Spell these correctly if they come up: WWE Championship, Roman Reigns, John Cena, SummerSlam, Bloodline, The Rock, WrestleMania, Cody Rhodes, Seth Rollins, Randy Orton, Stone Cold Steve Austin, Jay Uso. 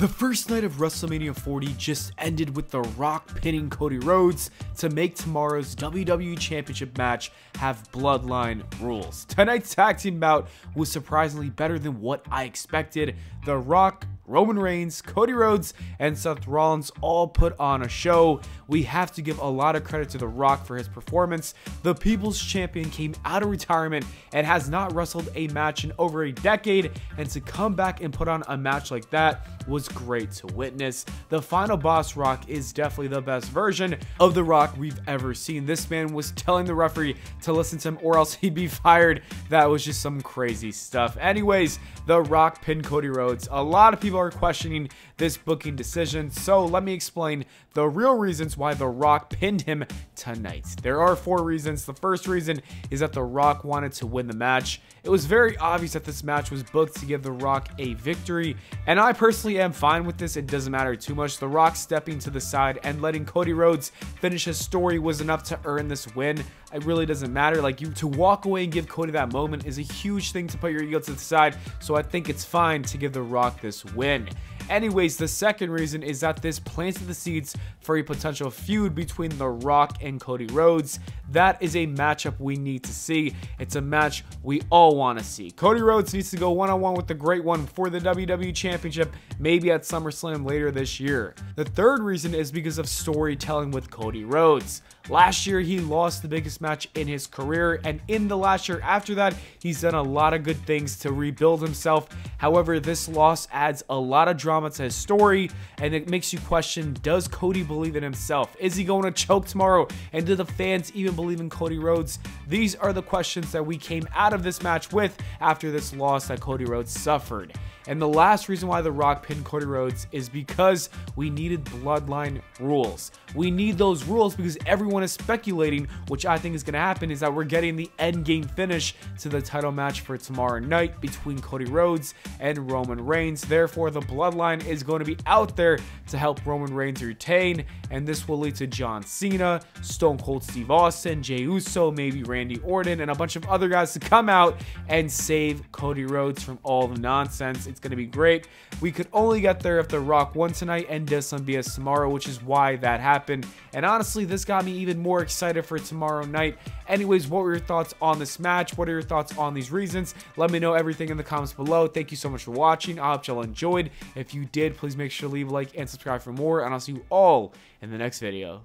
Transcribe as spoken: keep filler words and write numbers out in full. The first night of WrestleMania forty just ended with The Rock pinning Cody Rhodes to make tomorrow's W W E Championship match have Bloodline rules. Tonight's tag team bout was surprisingly better than what I expected. The Rock, Roman Reigns, Cody Rhodes, and Seth Rollins all put on a show. We have to give a lot of credit to The Rock for his performance. The People's Champion came out of retirement and has not wrestled a match in over a decade, and to come back and put on a match like that was great to witness. The final boss Rock is definitely the best version of The Rock we've ever seen. This man was telling the referee to listen to him or else he'd be fired. That was just some crazy stuff. Anyways, The Rock pinned Cody Rhodes. A lot of people are questioning this booking decision, so let me explain the real reasons why The Rock pinned him tonight. There are four reasons. The first reason is that The Rock wanted to win the match. It was very obvious that this match was booked to give The Rock a victory, and I personally am fine with this. It doesn't matter too much. The Rock stepping to the side and letting Cody Rhodes finish his story was enough to earn this win. It really doesn't matter. Like, you to walk away and give Cody that moment is a huge thing to put your ego to the side, so I think it's fine to give The Rock this win. Anyways, the second reason is that this planted the seeds for a potential feud between The Rock and Cody Rhodes. That is a matchup we need to see. It's a match we all want to see. Cody Rhodes needs to go one-on-one with the Great One for the W W E Championship, maybe at SummerSlam later this year. The third reason is because of storytelling with Cody Rhodes. Last year, he lost the biggest match in his career, and in the last year after that, he's done a lot of good things to rebuild himself. However, this loss adds a lot of drama to his story, and it makes you question, does Cody believe in himself? Is he going to choke tomorrow? And do the fans even believe in Cody Rhodes? These are the questions that we came out of this match with after this loss that Cody Rhodes suffered. And the last reason why The Rock pinned Cody Rhodes is because we needed Bloodline rules. We need those rules because everyone is speculating, which I think is going to happen, is that we're getting the end game finish to the title match for tomorrow night between Cody Rhodes and Roman Reigns. Therefore, the Bloodline is going to be out there to help Roman Reigns retain, and this will lead to John Cena, Stone Cold Steve Austin, Jay Uso, maybe Randy Orton, and a bunch of other guys to come out and save Cody Rhodes from all the nonsense. It's going to be great. We could only get there if The Rock won tonight and does some B S tomorrow, which is why that happened. And honestly, this got me even more excited for tomorrow night. Anyways, what were your thoughts on this match? What are your thoughts on these reasons? Let me know everything in the comments below. Thank you so much for watching. I hope y'all enjoyed. If you did, please make sure to leave a like and subscribe for more, and I'll see you all in the next video.